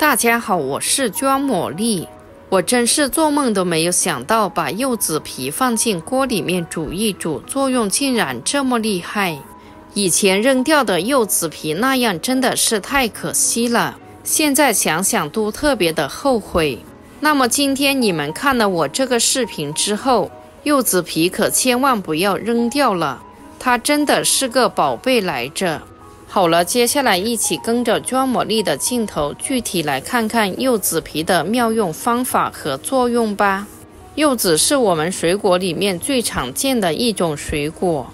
大家好，我是庄茉莉。我真是做梦都没有想到，把柚子皮放进锅里面煮一煮，作用竟然这么厉害。以前扔掉的柚子皮那样真的是太可惜了，现在想想都特别的后悔。那么今天你们看了我这个视频之后，柚子皮可千万不要扔掉了，它真的是个宝贝来着。 好了，接下来一起跟着庄茉莉的镜头，具体来看看柚子皮的妙用方法和作用吧。柚子是我们水果里面最常见的一种水果，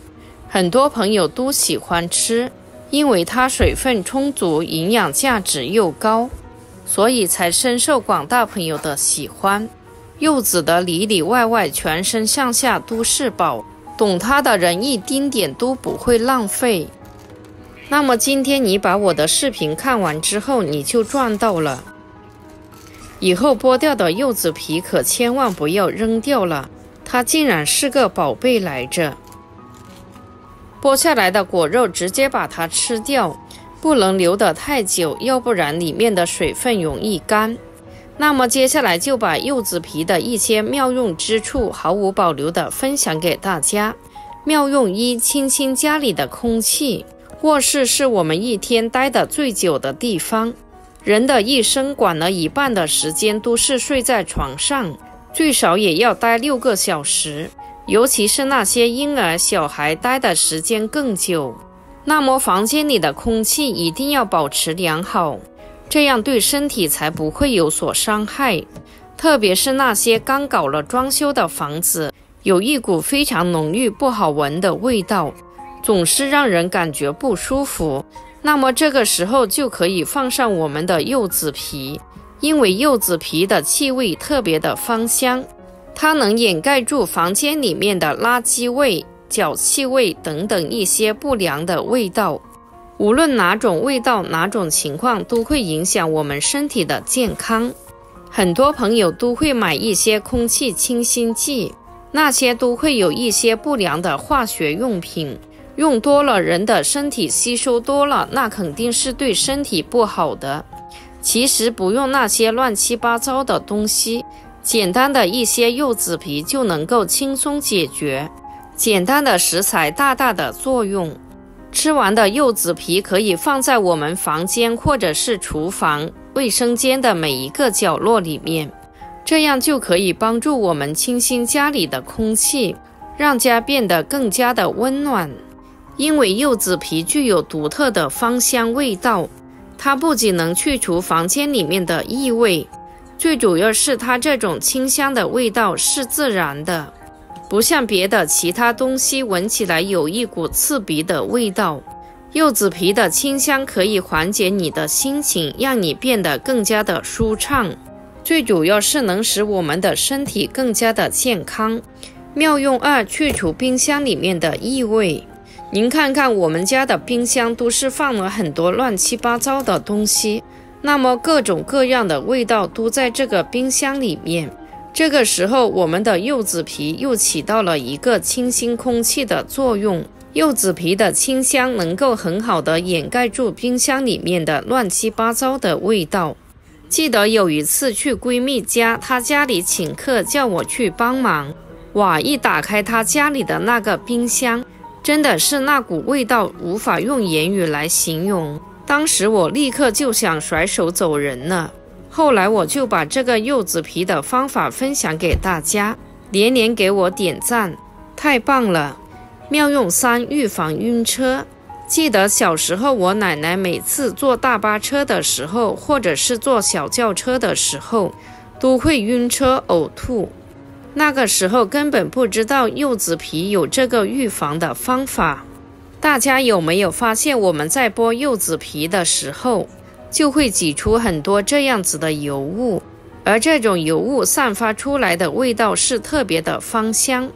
很多朋友都喜欢吃，因为它水分充足，营养价值又高，所以才深受广大朋友的喜欢。柚子的里里外外，全身上下都是宝，懂它的人一丁点都不会浪费。 那么今天你把我的视频看完之后，你就赚到了。以后剥掉的柚子皮可千万不要扔掉了，它竟然是个宝贝来着。剥下来的果肉直接把它吃掉，不能留得太久，要不然里面的水分容易干。那么接下来就把柚子皮的一些妙用之处毫无保留地分享给大家。妙用一：清新家里的空气。 卧室是我们一天待得最久的地方，人的一生管了一半的时间都是睡在床上，最少也要待6个小时，尤其是那些婴儿、小孩待的时间更久。那么房间里的空气一定要保持良好，这样对身体才不会有所伤害。特别是那些刚搞了装修的房子，有一股非常浓郁、不好闻的味道。 总是让人感觉不舒服，那么这个时候就可以放上我们的柚子皮，因为柚子皮的气味特别的芳香，它能掩盖住房间里面的垃圾味、脚气味等等一些不良的味道。无论哪种味道、哪种情况，都会影响我们身体的健康。很多朋友都会买一些空气清新剂，那些都会有一些不良的化学用品。 用多了，人的身体吸收多了，那肯定是对身体不好的。其实不用那些乱七八糟的东西，简单的一些柚子皮就能够轻松解决。简单的食材大大的作用。吃完的柚子皮可以放在我们房间或者是厨房、卫生间的每一个角落里面，这样就可以帮助我们清新家里的空气，让家变得更加的温暖。 因为柚子皮具有独特的芳香味道，它不仅能去除房间里面的异味，最主要是它这种清香的味道是自然的，不像别的其他东西闻起来有一股刺鼻的味道。柚子皮的清香可以缓解你的心情，让你变得更加的舒畅，最主要是能使我们的身体更加的健康。妙用二：去除冰箱里面的异味。 您看看我们家的冰箱都是放了很多乱七八糟的东西，那么各种各样的味道都在这个冰箱里面。这个时候，我们的柚子皮又起到了一个清新空气的作用。柚子皮的清香能够很好的掩盖住冰箱里面的乱七八糟的味道。记得有一次去闺蜜家，她家里请客叫我去帮忙，哇！一打开她家里的那个冰箱。 真的是那股味道无法用言语来形容，当时我立刻就想甩手走人了。后来我就把这个柚子皮的方法分享给大家，连连给我点赞，太棒了！妙用3：预防晕车。记得小时候我奶奶每次坐大巴车的时候，或者是坐小轿车的时候，都会晕车呕吐。 那个时候根本不知道柚子皮有这个预防的方法。大家有没有发现，我们在剥柚子皮的时候，就会挤出很多这样子的油雾，而这种油雾散发出来的味道是特别的芳香，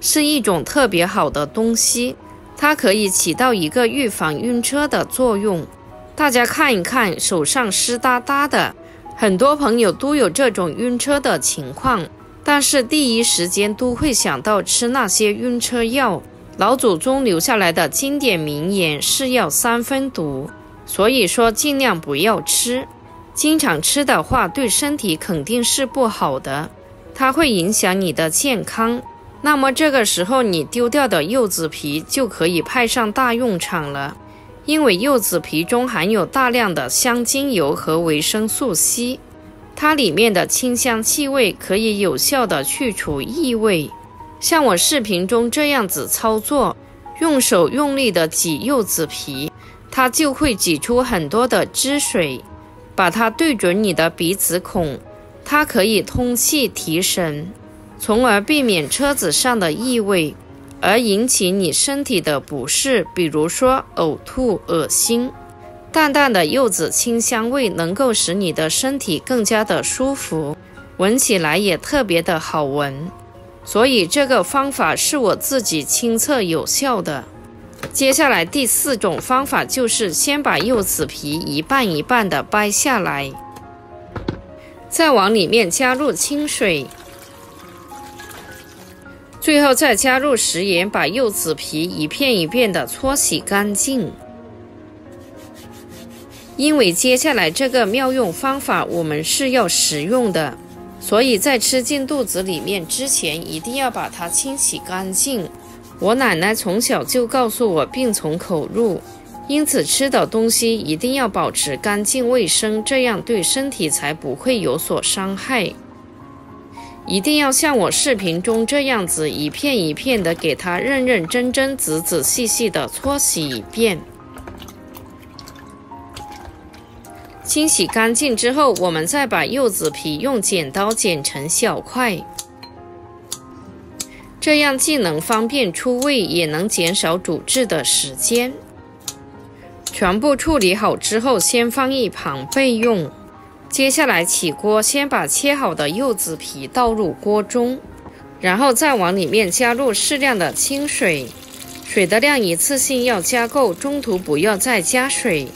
是一种特别好的东西，它可以起到一个预防晕车的作用。大家看一看，手上湿哒哒的，很多朋友都有这种晕车的情况。 但是第一时间都会想到吃那些晕车药。老祖宗留下来的经典名言是药3分毒，所以说尽量不要吃。经常吃的话对身体肯定是不好的，它会影响你的健康。那么这个时候你丢掉的柚子皮就可以派上大用场了，因为柚子皮中含有大量的香精油和维生素 C， 它里面的清香气味可以有效的去除异味。像我视频中这样子操作，用手用力的挤柚子皮，它就会挤出很多的汁水，把它对准你的鼻子孔，它可以通气提神，从而避免车子上的异味，而引起你身体的不适，比如说呕吐、恶心。淡淡的柚子清香味能够使你的身体更加的舒服，闻起来也特别的好闻。所以这个方法是我自己亲测有效的。接下来第四种方法就是先把柚子皮一半一半的掰下来，再往里面加入清水，最后再加入食盐，把柚子皮一片一片的搓洗干净。因为接下来这个妙用方法我们是要食用的，所以在吃进肚子里面之前一定要把它清洗干净。我奶奶从小就告诉我病从口入，因此吃的东西一定要保持干净卫生，这样对身体才不会有所伤害。一定要像我视频中这样子一片一片的给它认认真真仔仔细细的搓洗一遍。清洗干净之后，我们再把柚子皮用剪刀剪成小块，这样既能方便出味，也能减少煮制的时间。全部处理好之后，先放一旁备用。接下来起锅，先把切好的柚子皮倒入锅中，然后再往里面加入适量的清水，水的量一次性要加够，中途不要再加水，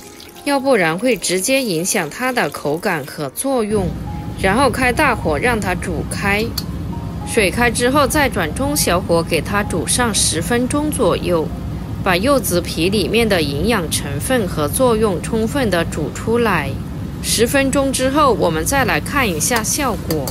要不然会直接影响它的口感和作用。然后开大火让它煮开，水开之后再转中小火给它煮上10分钟左右，把柚子皮里面的营养成分和作用充分的煮出来。10分钟之后我们再来看一下效果，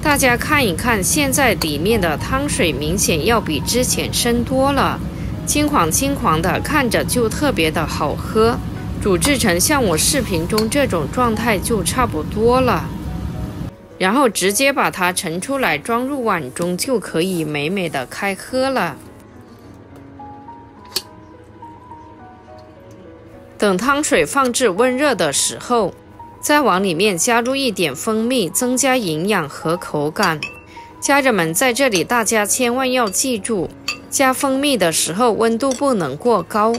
大家看一看，现在里面的汤水明显要比之前深多了，金黄金黄的，看着就特别的好喝。煮制成像我视频中这种状态就差不多了，然后直接把它盛出来，装入碗中就可以美美的开喝了。等汤水放置温热的时候，再往里面加入一点蜂蜜，增加营养和口感。家人们，在这里大家千万要记住，加蜂蜜的时候温度不能过高，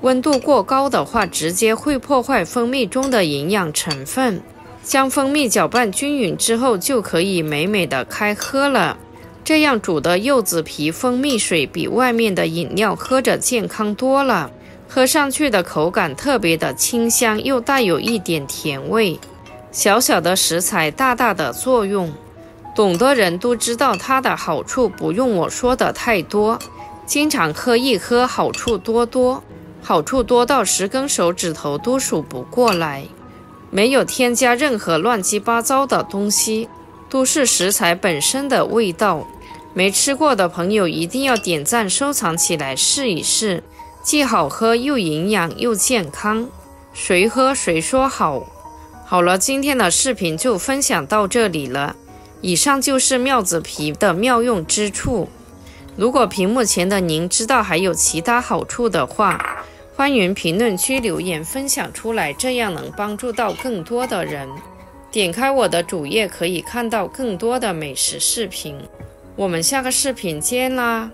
温度过高的话直接会破坏蜂蜜中的营养成分。将蜂蜜搅拌均匀之后就可以美美的开喝了，这样煮的柚子皮蜂蜜水比外面的饮料喝着健康多了，喝上去的口感特别的清香，又带有一点甜味。小小的食材，大大的作用，懂的人都知道它的好处，不用我说的太多，经常喝一喝，好处多多，好处多到10根手指头都数不过来。没有添加任何乱七八糟的东西，都是食材本身的味道。没吃过的朋友一定要点赞收藏起来试一试，既好喝又营养又健康，谁喝谁说好。好了，今天的视频就分享到这里了，以上就是柚子皮的妙用之处。如果屏幕前的您知道还有其他好处的话，欢迎评论区留言分享出来，这样能帮助到更多的人。点开我的主页可以看到更多的美食视频，我们下个视频见啦。